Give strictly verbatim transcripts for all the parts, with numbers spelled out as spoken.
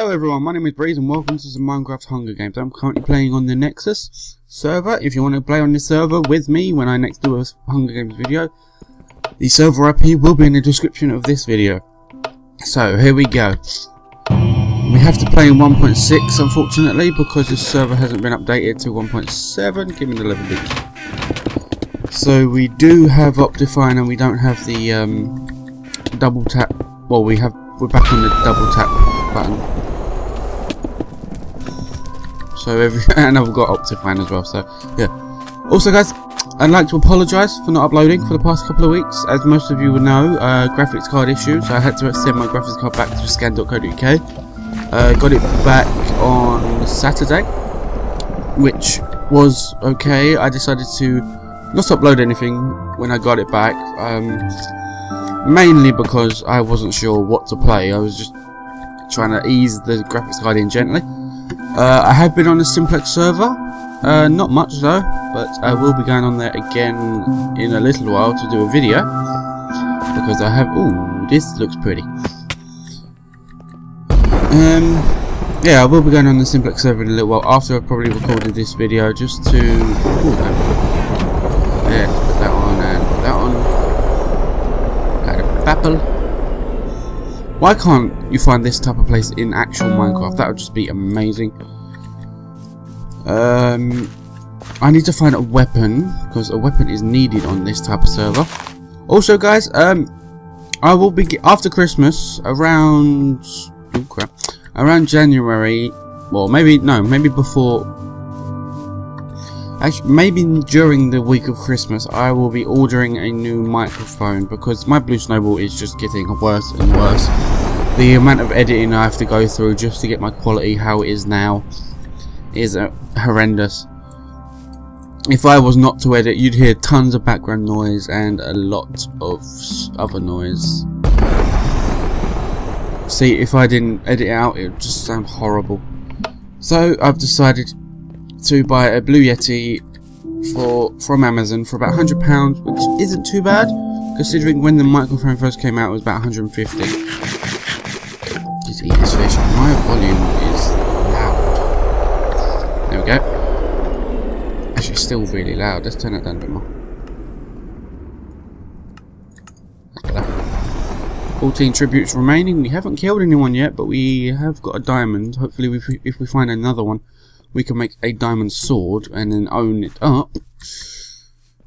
Hello everyone, my name is Breeze and welcome to some Minecraft Hunger Games. I'm currently playing on the Nexus server. If you want to play on this server with me when I next do a Hunger Games video, the server I P will be in the description of this video. So here we go. We have to play in one point six unfortunately because this server hasn't been updated to one point seven. Give me the level bit. So we do have Optifine and we don't have the um, double tap. Well, we have we're back on the double tap button. So every, and I've got Optifine as well, so yeah. Also guys, I'd like to apologise for not uploading for the past couple of weeks. As most of you will know, uh, graphics card issues. I had to send my graphics card back to scan dot co dot U K. Uh, got it back on Saturday, which was okay. I decided to not upload anything when I got it back, um, mainly because I wasn't sure what to play. I was just trying to ease the graphics card in gently. Uh, I have been on a Simplex server, uh, not much though, but I will be going on there again in a little while to do a video, because I have, ooh, this looks pretty. Um, yeah, I will be going on the Simplex server in a little while after I've probably recorded this video, just to, ooh, that, yeah, put that on and put that on, add a papel. Why can't you find this type of place in actual Minecraft? That would just be amazing. Um, I need to find a weapon, because a weapon is needed on this type of server. Also guys, um, I will be, after Christmas, around, oh crap, around January, well maybe, no, maybe before, actually, maybe during the week of Christmas, I will be ordering a new microphone, because my Blue Snowball is just getting worse and worse. The amount of editing I have to go through just to get my quality how it is now is uh, horrendous. If I was not to edit, you'd hear tons of background noise and a lot of other noise. See, if I didn't edit it out, it would just sound horrible. So I've decided to buy a Blue Yeti for from Amazon for about one hundred pounds, which isn't too bad, considering when the microphone first came out it was about one hundred fifty. Just eat this fish. My volume is loud. There we go. Actually, it's still really loud. Let's turn it down a bit more. Look at that. fourteen tributes remaining. We haven't killed anyone yet, but we have got a diamond. Hopefully, we, if we find another one, we can make a diamond sword and then own it up.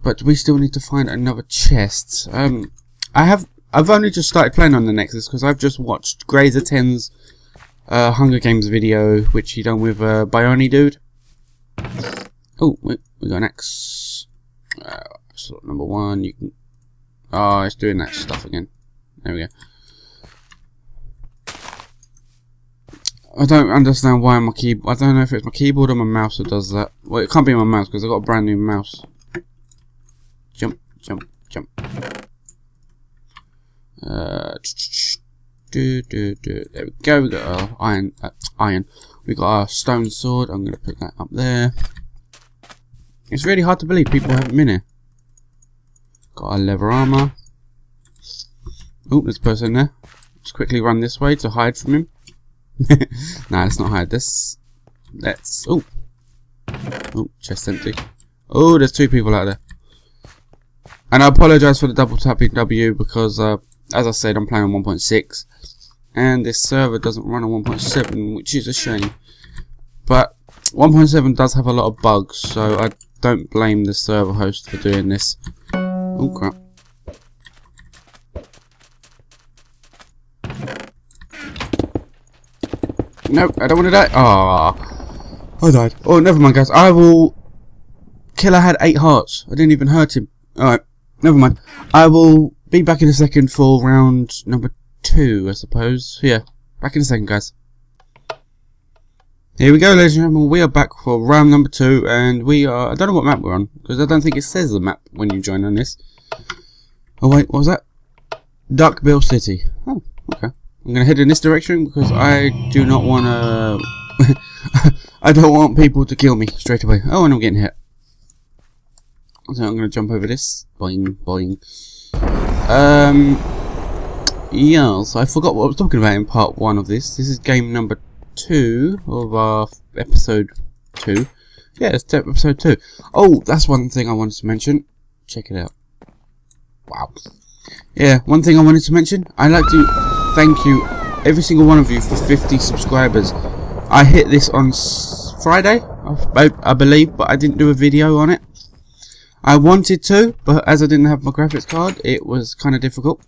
But we still need to find another chest. Um, I have. I've only just started playing on the Nexus because I've just watched Grazer ten's uh, Hunger Games video, which he done with uh, Bioni dude. Oh, we, we got an axe. Uh, slot number one. You can. Oh, it's doing that stuff again. There we go. I don't understand why my key. I don't know if it's my keyboard or my mouse that does that. Well, it can't be my mouse because I got a brand new mouse. Jump, jump, jump. Uh, do, do, do. There we go. We got our iron. Uh, iron. We got our stone sword. I'm gonna put that up there. It's really hard to believe people haven't been here. Got our leather armor. Oh, there's a person there. Let's quickly run this way to hide from him. Nah, let's not hide this. Let's. Oh. Oh, chest empty. Oh, there's two people out there. And I apologise for the double tapping W because. Uh, As I said, I'm playing on one point six, and this server doesn't run on one point seven, which is a shame. But one point seven does have a lot of bugs, so I don't blame the server host for doing this. Oh crap! Nope, I don't want to die. Ah, I died. Oh, never mind, guys. I will. Killer had eight hearts. I didn't even hurt him. All right, never mind. I will. Be back in a second for round number two, I suppose. Yeah, back in a second, guys. Here we go, ladies and gentlemen. We are back for round number two, and we are. I don't know what map we're on because I don't think it says the map when you join on this. Oh wait, what was that? Duckbill City. Oh, okay. I'm gonna head in this direction because I do not want to. I don't want people to kill me straight away. Oh, and I'm getting hit. So I'm gonna jump over this. Boing, boing. Um, yeah, so I forgot what I was talking about in part one of this. This is game number two of our episode two. Yeah, it's episode two. Oh, that's one thing I wanted to mention. Check it out. Wow. Yeah, one thing I wanted to mention. I'd like to thank you, every single one of you, for fifty subscribers. I hit this on Friday, I, I believe, but I didn't do a video on it. I wanted to, but as I didn't have my graphics card, it was kind of difficult.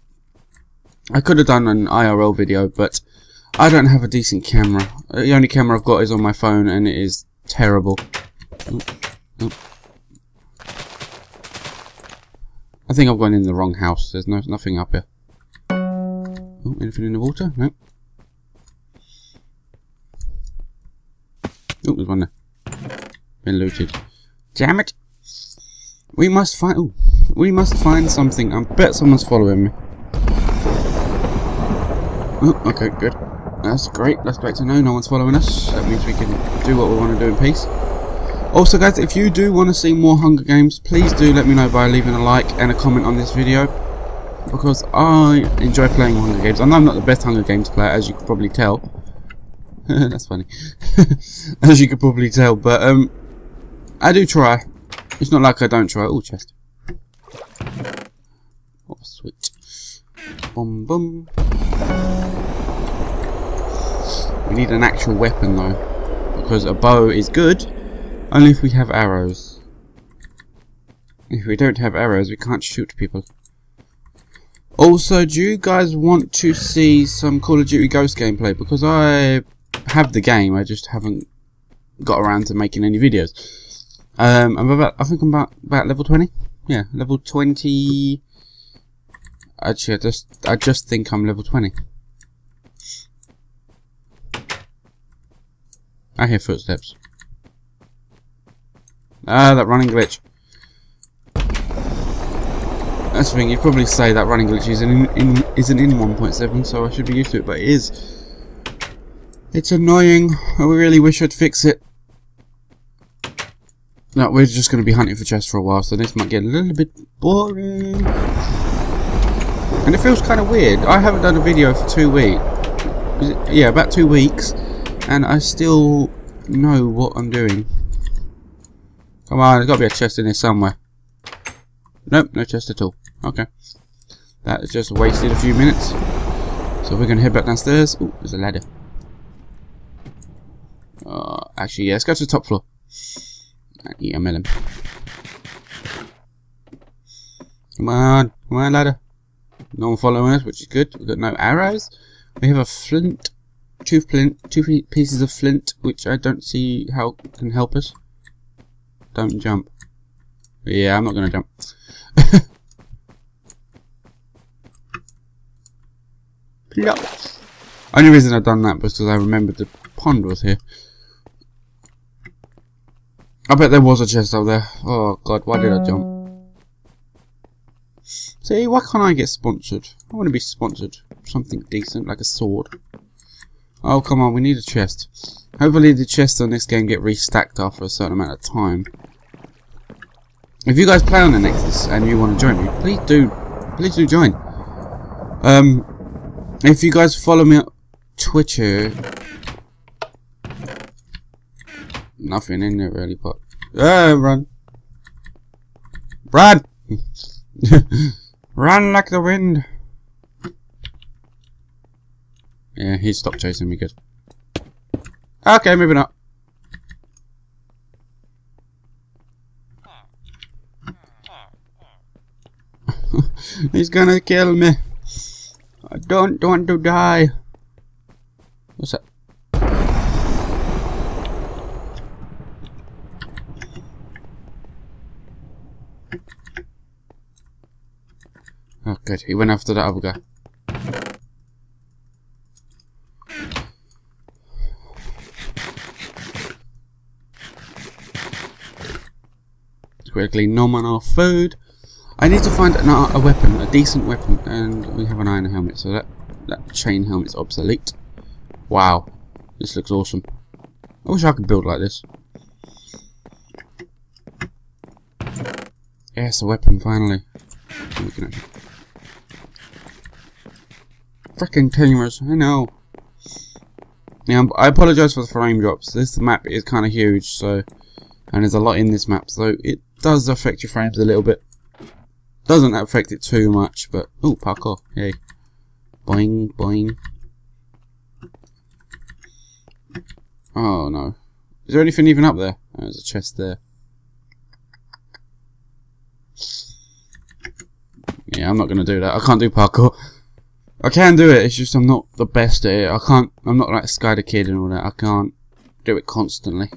I could have done an I R L video, but I don't have a decent camera. The only camera I've got is on my phone, and it is terrible. Ooh, ooh. I think I've gone in the wrong house. There's no nothing up here. Ooh, anything in the water? No. Oh, there's one there. Been looted. Damn it! We must find. Ooh, we must find something. I bet someone's following me. Oh, okay, good. That's great. That's great to know. No one's following us. That means we can do what we want to do in peace. Also, guys, if you do want to see more Hunger Games, please do let me know by leaving a like and a comment on this video, because I enjoy playing Hunger Games. I know I'm not the best Hunger Games player, as you could probably tell. That's funny. As you could probably tell, but um, I do try. It's not like I don't try. Oh, chest. Oh, sweet. Boom, boom. We need an actual weapon though, because a bow is good only if we have arrows. If we don't have arrows, we can't shoot people. Also, do you guys want to see some Call of Duty Ghost gameplay? Because I have the game, I just haven't got around to making any videos. Um, I'm about, I think I'm about, about level twenty. Yeah, level twenty. Actually, I just, I just think I'm level twenty. I hear footsteps. Ah, that running glitch. That's the thing, you'd probably say that running glitch isn't in, in, isn't in one point seven, so I should be used to it, but it is. It's annoying. I really wish I'd fix it. No, we're just going to be hunting for chests for a while, so this might get a little bit boring. And it feels kind of weird. I haven't done a video for two weeks. Yeah, about two weeks. And I still know what I'm doing. Come on, there's got to be a chest in here somewhere. Nope, no chest at all. Okay. That has just wasted a few minutes. So we're going to head back downstairs. Ooh, there's a ladder. Uh, actually, yeah, let's go to the top floor. And eat a melon. Come on, come on, ladder. No one following us, which is good. We've got no arrows. We have a flint. Two flint, two pieces of flint, which I don't see how can help us. Don't jump. Yeah, I'm not gonna jump. Plop. Only reason I've done that was because I remembered the pond was here. I bet there was a chest up there. Oh god, why did I jump? See, why can't I get sponsored? I want to be sponsored. Something decent, like a sword. Oh, come on, we need a chest. Hopefully the chests on this game get restacked after a certain amount of time. If you guys play on the Nexus and you want to join me, please do, please do join. Um, if you guys follow me on Twitter... Nothing in there really, but... Oh, run! Run! Run like the wind! Yeah, he stopped chasing me, good. Okay, moving up. He's gonna kill me. I don't want to die. What's that? Oh, good. He went after that other guy. Quickly nom on our food. I need to find an, a weapon, a decent weapon, and we have an iron helmet, so that, that chain helmet's obsolete. Wow, this looks awesome. I wish I could build like this. Yes, a weapon, finally. We can actually... Frickin' tamers, I know. Now, I apologise for the frame drops. This map is kind of huge, so, and there's a lot in this map, so it does affect your frames a little bit. Doesn't affect it too much, but oh, parkour! Yay! Boing, boing. Oh no! Is there anything even up there? Oh, there's a chest there. Yeah, I'm not gonna do that. I can't do parkour. I can do it. It's just I'm not the best at it. I can't. I'm not like Sky the Kid and all that. I can't do it constantly.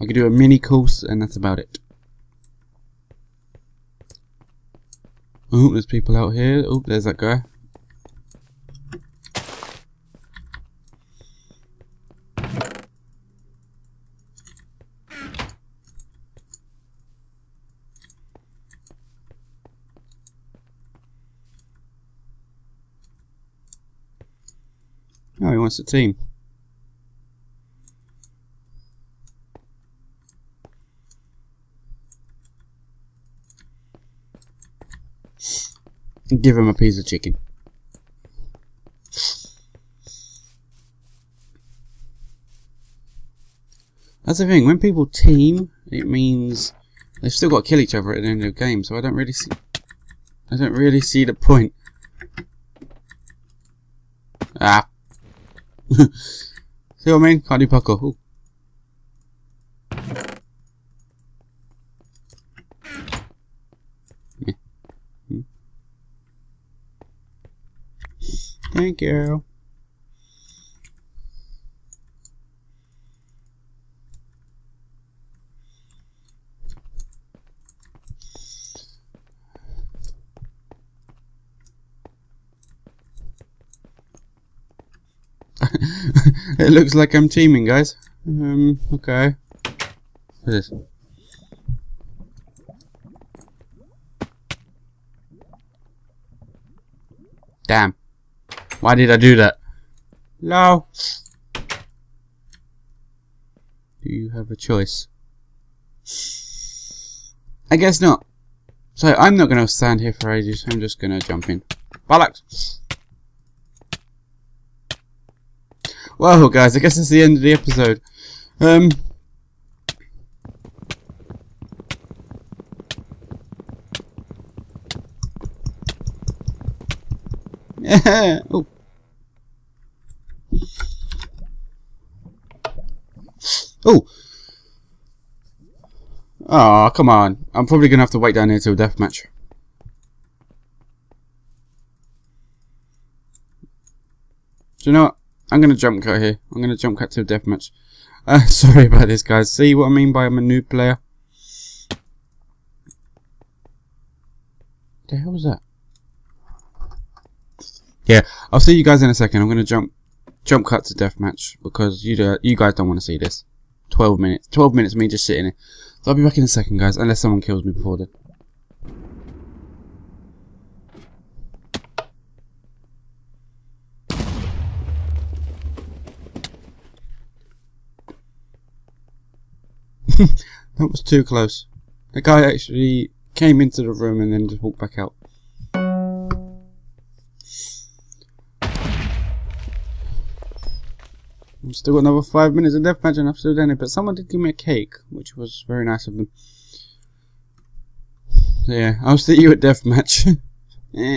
I can do a mini course, and that's about it. Oh, there's people out here. Oh, there's that guy. Oh, he wants a team. Give him a piece of chicken. That's the thing, when people team, it means they've still got to kill each other at the end of the game, so I don't really see I don't really see the point. Ah. See what I mean? Can't do parkour. Ooh. Thank you. It looks like I'm teaming, guys. Um, okay. What is this? Damn. Why did I do that? No. Do you have a choice? I guess not. So I'm not going to stand here for ages. I'm just going to jump in. Bollocks. Well, guys, I guess that's the end of the episode. Um. Yeah. Oh. Oh! Oh, come on. I'm probably going to have to wait down here till deathmatch. Do you know what? I'm going to jump cut here. I'm going to jump cut till deathmatch. Uh, sorry about this, guys. See what I mean by I'm a new player? What the hell was that? Yeah, I'll see you guys in a second. I'm going to jump. Jump cut to deathmatch because you do, you guys don't want to see this. Twelve minutes, twelve minutes of me just sitting here. So I'll be back in a second, guys, unless someone kills me before then. That was too close. The guy actually came into the room and then just walked back out. I've still got another five minutes of deathmatch and I've still done it, but someone did give me a cake, which was very nice of them. So yeah, I'll see you at deathmatch. Here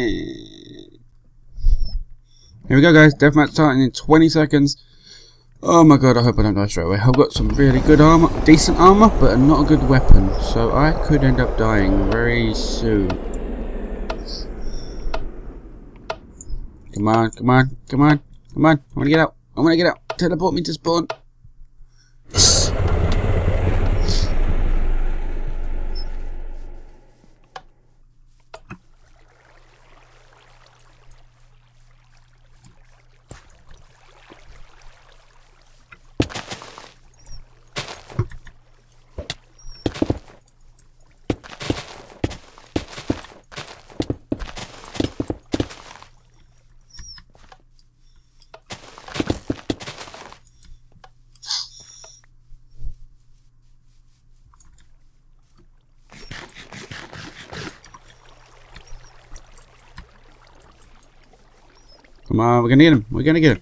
we go, guys, deathmatch starting in twenty seconds. Oh my god, I hope I don't die straight away. I've got some really good armor, decent armor, but not a good weapon, so I could end up dying very soon. Come on, come on, come on, come on, I want to get out. I'm gonna get out. Teleport me to spawn. Come on, we're gonna get him. We're gonna get him.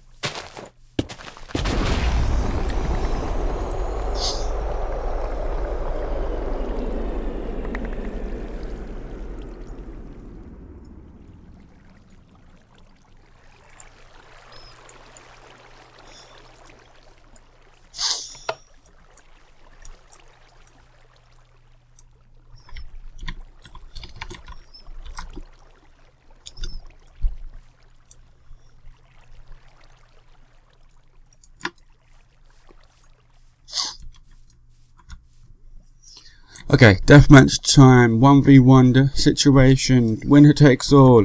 Okay, deathmatch time, one v one situation, winner takes all.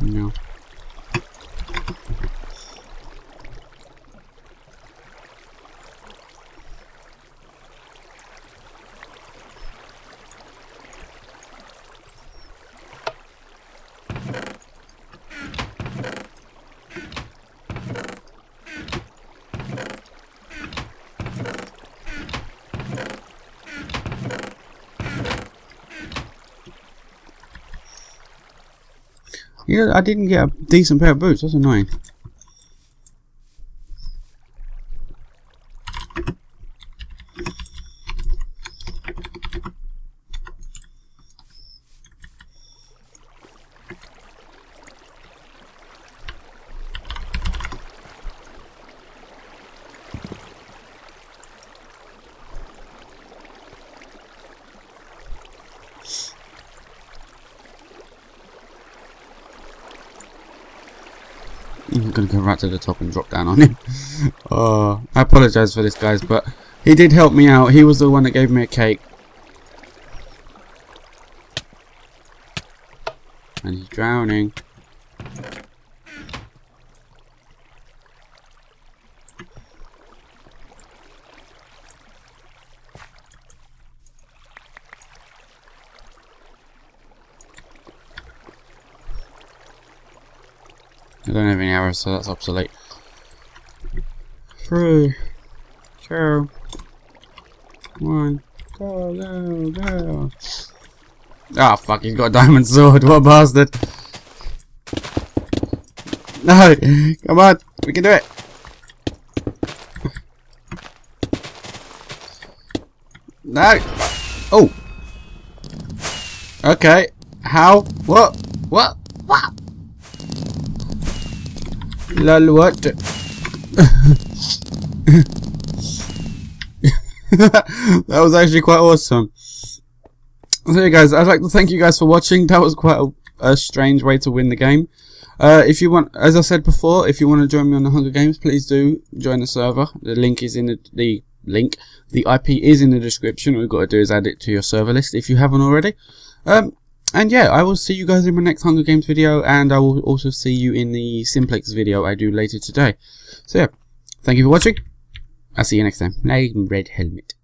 No. Yeah, I didn't get a decent pair of boots, that's annoying. I'm gonna go right to the top and drop down on him. Oh, I apologise for this, guys, but he did help me out. He was the one that gave me a cake. And he's drowning. I don't have any arrows, so that's obsolete. Three, two, one, go, go, go. Ah, oh, fuck, he's got a diamond sword, what a bastard. No, come on, we can do it. No. Oh. Okay, how? What? What? What? Lol, what? That was actually quite awesome. So anyway, guys, I'd like to thank you guys for watching. That was quite a, a strange way to win the game. Uh, if you want, as I said before, if you want to join me on the Hunger Games, please do join the server. The link is in the, the link. The I P is in the description. All you've got to do is add it to your server list if you haven't already. Um, And yeah, I will see you guys in my next Hunger Games video, and I will also see you in the Simplex video I do later today. So yeah, thank you for watching. I'll see you next time. Now you can red helmet.